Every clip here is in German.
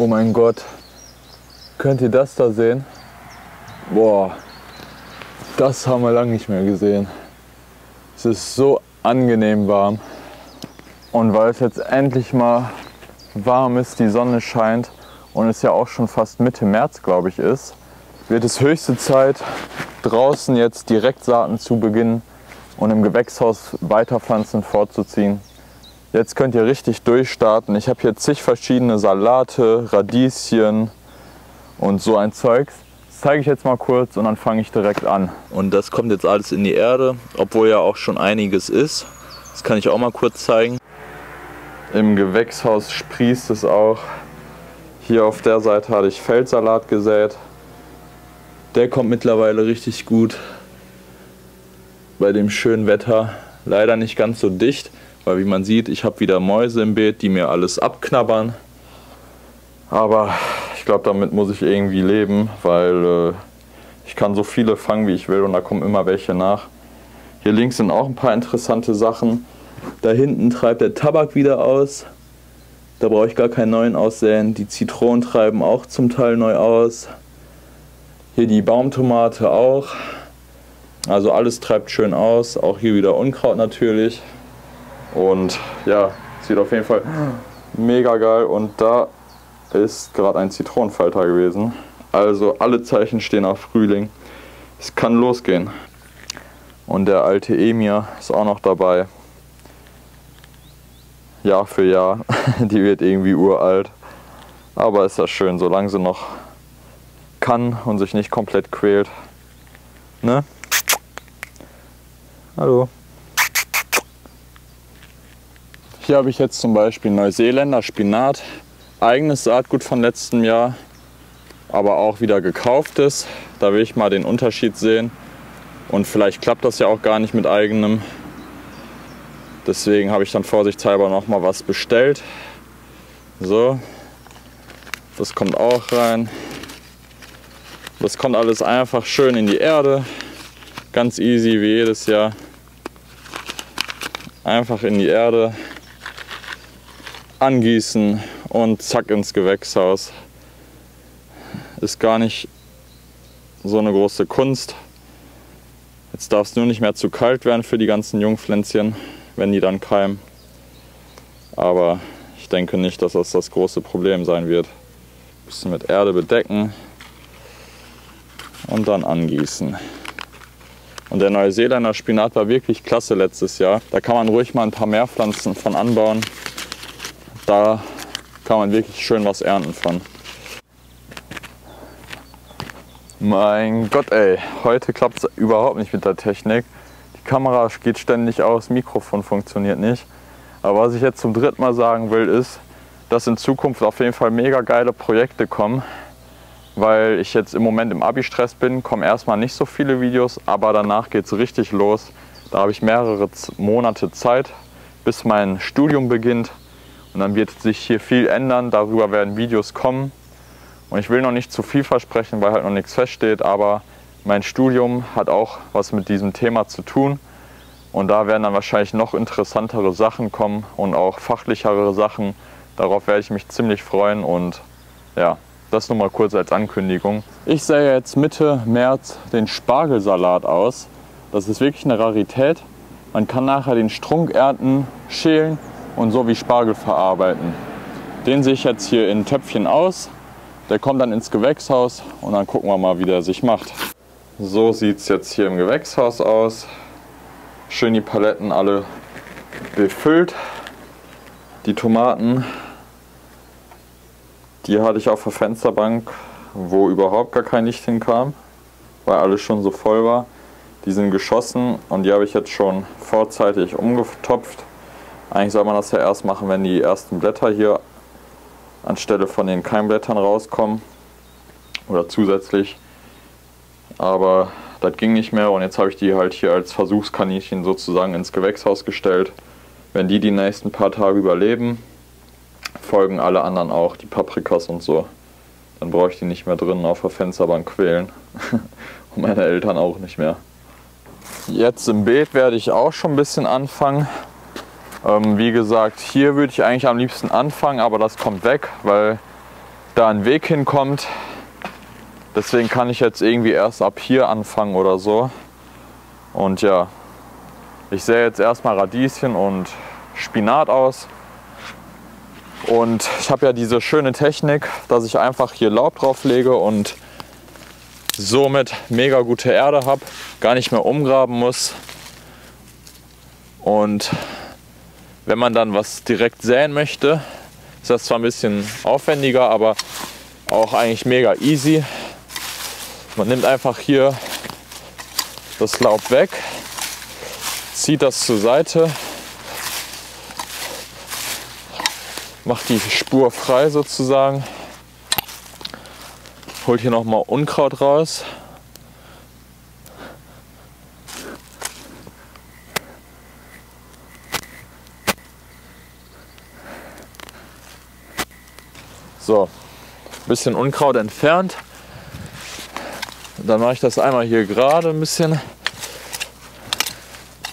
Oh mein Gott, könnt ihr das da sehen? Boah, das haben wir lange nicht mehr gesehen. Es ist so angenehm warm. Und weil es jetzt endlich mal warm ist, die Sonne scheint und es ja auch schon fast Mitte März, glaube ich, ist, wird es höchste Zeit, draußen jetzt direkt Saaten zu beginnen und im Gewächshaus weiterpflanzen vorzuziehen. Jetzt könnt ihr richtig durchstarten. Ich habe hier zig verschiedene Salate, Radieschen und so ein Zeugs. Das zeige ich jetzt mal kurz und dann fange ich direkt an. Und das kommt jetzt alles in die Erde, obwohl ja auch schon einiges ist. Das kann ich auch mal kurz zeigen. Im Gewächshaus sprießt es auch. Hier auf der Seite hatte ich Feldsalat gesät. Der kommt mittlerweile richtig gut bei dem schönen Wetter. Leider nicht ganz so dicht, weil wie man sieht, ich habe wieder Mäuse im Beet, die mir alles abknabbern. Aber ich glaube, damit muss ich irgendwie leben, weil ich kann so viele fangen, wie ich will und da kommen immer welche nach. Hier links sind auch ein paar interessante Sachen. Da hinten treibt der Tabak wieder aus. Da brauche ich gar keinen neuen aussäen. Die Zitronen treiben auch zum Teil neu aus. Hier die Baumtomate auch. Also alles treibt schön aus. Auch hier wieder Unkraut natürlich. Und ja, sieht auf jeden Fall mega geil. Und da ist gerade ein Zitronenfalter gewesen. Also alle Zeichen stehen auf Frühling. Es kann losgehen. Und der alte Emir ist auch noch dabei. Jahr für Jahr. Die wird irgendwie uralt. Aber ist das schön, solange sie noch kann und sich nicht komplett quält. Ne? Hallo. Hier habe ich jetzt zum Beispiel Neuseeländer Spinat. Eigenes Saatgut von letztem Jahr, aber auch wieder gekauftes. Da will ich mal den Unterschied sehen. Und vielleicht klappt das ja auch gar nicht mit eigenem. Deswegen habe ich dann vorsichtshalber noch mal was bestellt. So. Das kommt auch rein. Das kommt alles einfach schön in die Erde. Ganz easy wie jedes Jahr. Einfach in die Erde. Angießen und zack ins Gewächshaus. Ist gar nicht so eine große Kunst. Jetzt darf es nur nicht mehr zu kalt werden für die ganzen Jungpflänzchen, wenn die dann keimen. Aber ich denke nicht, dass das das große Problem sein wird. Ein bisschen mit Erde bedecken. Und dann angießen. Und der Neuseeländer Spinat war wirklich klasse letztes Jahr. Da kann man ruhig mal ein paar mehr Pflanzen von anbauen. Da kann man wirklich schön was ernten von. Mein Gott ey, heute klappt es überhaupt nicht mit der Technik. Die Kamera geht ständig aus, Mikrofon funktioniert nicht. Aber was ich jetzt zum dritten Mal sagen will ist, dass in Zukunft auf jeden Fall mega geile Projekte kommen. Weil ich jetzt im Moment im Abi-Stress bin, kommen erstmal nicht so viele Videos, aber danach geht es richtig los. Da habe ich mehrere Monate Zeit, bis mein Studium beginnt. Und dann wird sich hier viel ändern, darüber werden Videos kommen. Und ich will noch nicht zu viel versprechen, weil halt noch nichts feststeht, aber mein Studium hat auch was mit diesem Thema zu tun. Und da werden dann wahrscheinlich noch interessantere Sachen kommen und auch fachlichere Sachen. Darauf werde ich mich ziemlich freuen und ja. Das nur mal kurz als Ankündigung. Ich sähe jetzt Mitte März den Spargelsalat aus. Das ist wirklich eine Rarität. Man kann nachher den Strunk ernten, schälen und so wie Spargel verarbeiten. Den sehe ich jetzt hier in Töpfchen aus. Der kommt dann ins Gewächshaus und dann gucken wir mal, wie der sich macht. So sieht es jetzt hier im Gewächshaus aus. Schön die Paletten alle befüllt. Die Tomaten. Die hatte ich auf der Fensterbank, wo überhaupt gar kein Licht hinkam, weil alles schon so voll war. Die sind geschossen und die habe ich jetzt schon vorzeitig umgetopft. Eigentlich soll man das ja erst machen, wenn die ersten Blätter hier anstelle von den Keimblättern rauskommen oder zusätzlich. Aber das ging nicht mehr und jetzt habe ich die halt hier als Versuchskaninchen sozusagen ins Gewächshaus gestellt. Wenn die die nächsten paar Tage überleben, folgen alle anderen auch, die Paprikas und so. Dann brauche ich die nicht mehr drinnen auf der Fensterbank quälen. Und meine Eltern auch nicht mehr. Jetzt im Beet werde ich auch schon ein bisschen anfangen. Wie gesagt, hier würde ich eigentlich am liebsten anfangen, aber das kommt weg, weil da ein Weg hinkommt. Deswegen kann ich jetzt irgendwie erst ab hier anfangen oder so. Und ja, ich sähe jetzt erstmal Radieschen und Spinat aus. Und ich habe ja diese schöne Technik, dass ich einfach hier Laub drauf lege und somit mega gute Erde habe, gar nicht mehr umgraben muss. Und wenn man dann was direkt säen möchte, ist das zwar ein bisschen aufwendiger, aber auch eigentlich mega easy. Man nimmt einfach hier das Laub weg, zieht das zur Seite, macht die Spur frei sozusagen, holt hier nochmal Unkraut raus. So, ein bisschen Unkraut entfernt. Dann mache ich das einmal hier gerade ein bisschen.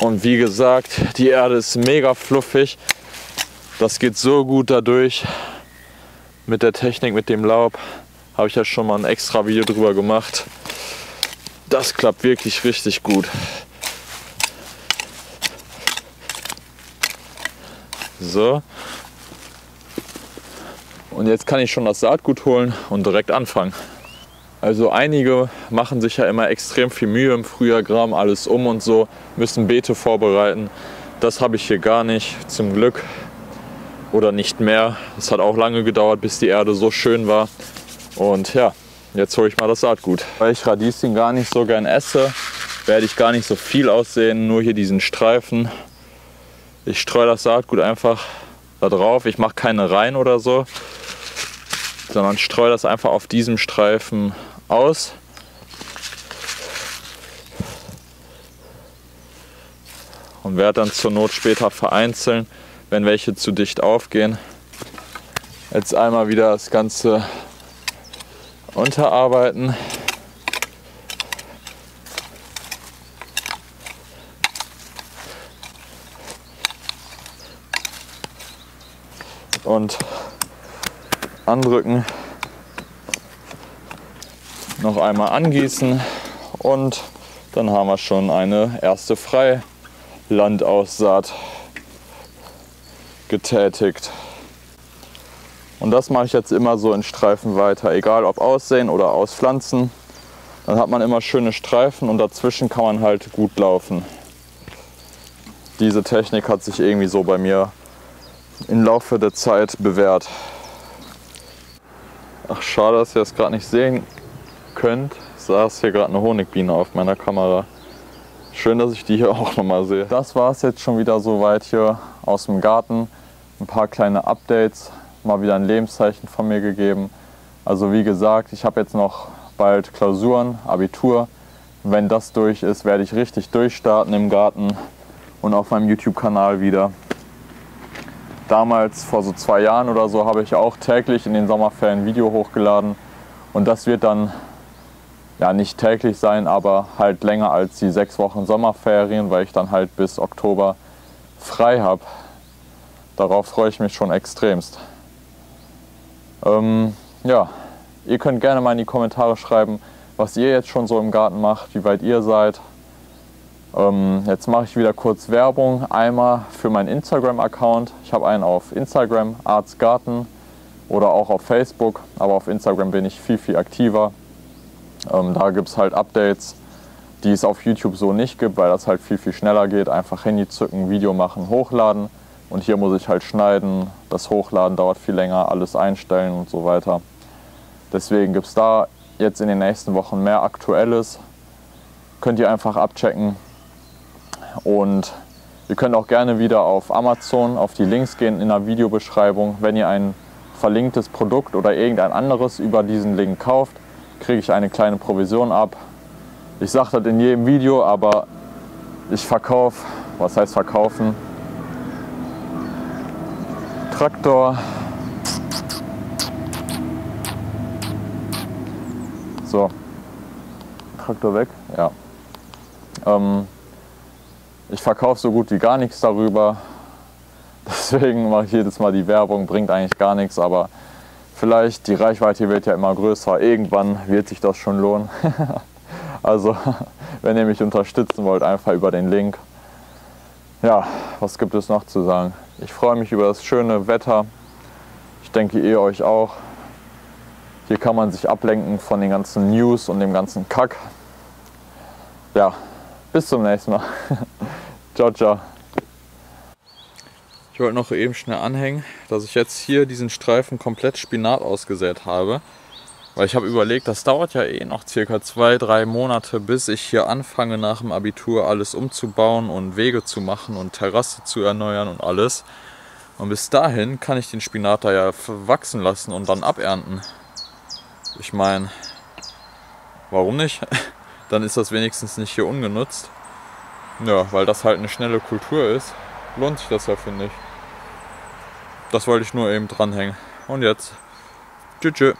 Und wie gesagt, die Erde ist mega fluffig. Das geht so gut dadurch. Mit der Technik, mit dem Laub, habe ich ja schon mal ein extra Video drüber gemacht. Das klappt wirklich richtig gut. So. Und jetzt kann ich schon das Saatgut holen und direkt anfangen. Also einige machen sich ja immer extrem viel Mühe im Frühjahr, graben alles um und so, müssen Beete vorbereiten. Das habe ich hier gar nicht, zum Glück. Oder nicht mehr. Es hat auch lange gedauert, bis die Erde so schön war. Und ja, jetzt hole ich mal das Saatgut. Weil ich Radieschen gar nicht so gern esse, werde ich gar nicht so viel aussehen, nur hier diesen Streifen. Ich streue das Saatgut einfach da drauf. Ich mache keine Reihen oder so, sondern streue das einfach auf diesem Streifen aus. Und werde dann zur Not später vereinzeln, wenn welche zu dicht aufgehen. Jetzt einmal wieder das Ganze unterarbeiten. Und andrücken. Noch einmal angießen. Und dann haben wir schon eine erste Freilandaussaat getätigt. Und das mache ich jetzt immer so in Streifen weiter, egal ob aussehen oder auspflanzen. Dann hat man immer schöne Streifen und dazwischen kann man halt gut laufen. Diese Technik hat sich irgendwie so bei mir im Laufe der Zeit bewährt. Ach, schade, dass ihr das gerade nicht sehen könnt. Ich saß hier gerade eine Honigbiene auf meiner Kamera. Schön, dass ich die hier auch nochmal sehe. Das war es jetzt schon wieder soweit hier aus dem Garten. Ein paar kleine Updates, mal wieder ein Lebenszeichen von mir gegeben. Also wie gesagt, ich habe jetzt noch bald Klausuren, Abitur. Wenn das durch ist, werde ich richtig durchstarten im Garten und auf meinem YouTube-Kanal wieder. Damals, vor so 2 Jahren oder so, habe ich auch täglich in den Sommerferien ein Video hochgeladen. Und das wird dann ja nicht täglich sein, aber halt länger als die 6 Wochen Sommerferien, weil ich dann halt bis Oktober frei habe. Darauf freue ich mich schon extremst. Ja, ihr könnt gerne mal in die Kommentare schreiben, was ihr jetzt schon so im Garten macht, wie weit ihr seid. Jetzt mache ich wieder kurz Werbung. Einmal für meinen Instagram-Account. Ich habe einen auf Instagram, Arts Garten, oder auch auf Facebook. Aber auf Instagram bin ich viel, viel aktiver. Da gibt es halt Updates, die es auf YouTube so nicht gibt, weil das halt viel, viel schneller geht. Einfach Handy zücken, Video machen, hochladen. Und hier muss ich halt schneiden. Das Hochladen dauert viel länger, alles einstellen und so weiter. Deswegen gibt es da jetzt in den nächsten Wochen mehr Aktuelles. Könnt ihr einfach abchecken. Und ihr könnt auch gerne wieder auf Amazon, auf die Links gehen in der Videobeschreibung. Wenn ihr ein verlinktes Produkt oder irgendein anderes über diesen Link kauft, kriege ich eine kleine Provision ab. Ich sage das in jedem Video, aber ich verkaufe, was heißt verkaufen? Traktor. So, Traktor weg, ja. Ich verkaufe so gut wie gar nichts darüber. Deswegen mache ich jedes Mal die Werbung, bringt eigentlich gar nichts, aber Vielleicht, die Reichweite wird ja immer größer, irgendwann wird sich das schon lohnen. Also, wenn ihr mich unterstützen wollt, einfach über den Link. Ja, was gibt es noch zu sagen? Ich freue mich über das schöne Wetter. Ich denke, ihr euch auch. Hier kann man sich ablenken von den ganzen News und dem ganzen Kack. Ja, bis zum nächsten Mal. Ciao, ciao. Ich wollte noch eben schnell anhängen, dass ich jetzt hier diesen Streifen komplett Spinat ausgesät habe. Weil ich habe überlegt, das dauert ja eh noch circa 2-3 Monate, bis ich hier anfange nach dem Abitur alles umzubauen und Wege zu machen und Terrasse zu erneuern und alles. Und bis dahin kann ich den Spinat da ja wachsen lassen und dann abernten. Ich meine, warum nicht? Dann ist das wenigstens nicht hier ungenutzt. Ja, weil das halt eine schnelle Kultur ist, lohnt sich das ja, finde ich. Das wollte ich nur eben dranhängen. Und jetzt, tschüss.